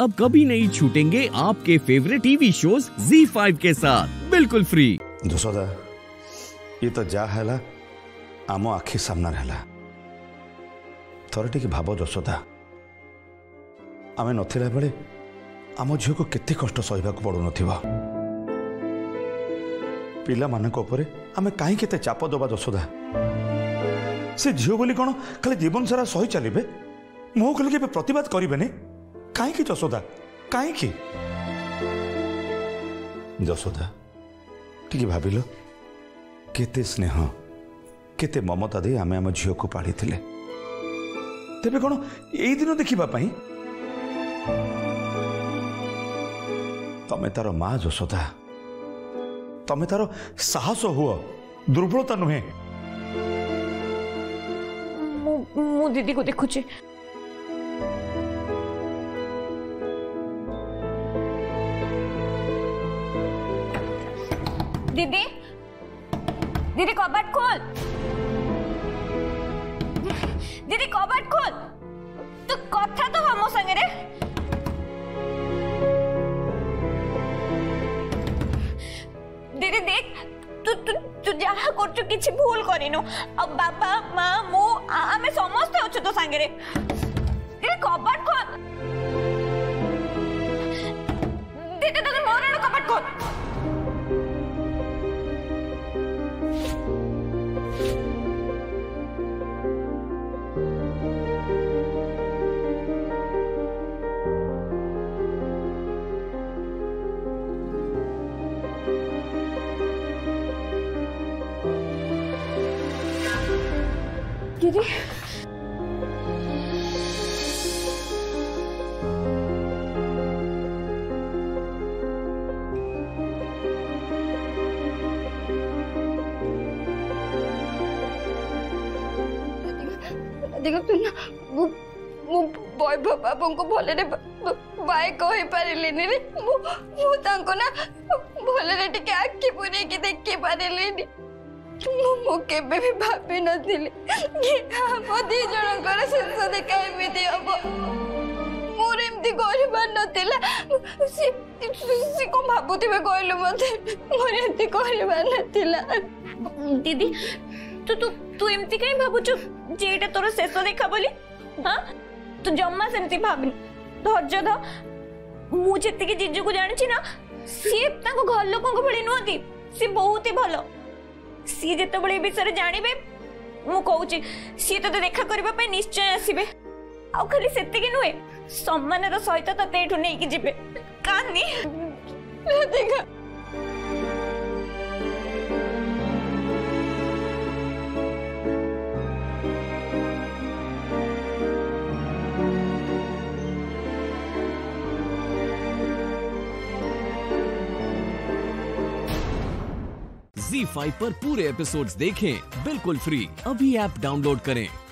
अब कभी नहीं छूटेंगे आपके फेवरेट टीवी शोज Z5 के साथ बिल्कुल फ्री। दोस्तों ये तो जा है आम आखि सामना है थोड़े टी भाव जशोदा आम ना बेले आम झील को केत कष्ट सहवाक पड़न पापर आम कहीं के चाप दबा जशोदा से झील बोली कौन खाली जीवन सारा सही चलिए मुह खोलिक प्रतिवाद करें कहीं जशोदा कहीं जशोदा टी भाविल केते स्नेह केते ममता दे आमे आम झील को पाड़ी तेरे कौन यही दिन देखापी तमें तार माँ जशोदा तमें तार साहस हुओ दुर्बलता नुहे। मु दीदी को देखुचे दीदी दीदी कबाड़ खोल दीदी कबाड़ खोल तू कथा तो हम संगे रे दीदी देख तू तू तू जहा करछु किछि भूल करिनो अब बाबा माँ मु आमे समस्त होछु तो संगे रे दीदी कबाड़ खोल दीदी तने मोरन कबाड़ खोल दीदी देखो तू ना मु वैभव बाबू को भले रे बाय कहि पारिलिनी रे मु तांको ना भले रे टिके आखि पुरे के देखि पारिलिनी मु केबे भी भाभी न दिली कि हम दी जण कर संस देखा एमिति अब मोर एमिति गरीबान न दिला से से को भाबुतिबे गइलो मते मोर एमिति गरीबान न दिला दीदी तू तू तू एमिति काई भाबुछु जेटा तोर शेष देखा बोली हां तू जम्मा सेमिति भाबनी धैर्य ध मु जेति के जीजू को जानि छी ना से ताको घर लोगों को भली नोती से बहुत ही भलो सी जेते बळे विषय जानिबे मु कहूची सी तो देखा करबा पे निश्चय आसीबे आ खाली सेते के नुए सम्मान रो सहित तते एठु नै कि जिबे कानी देखा Z5 पर पूरे एपिसोड्स देखें बिल्कुल फ्री। अभी ऐप डाउनलोड करें।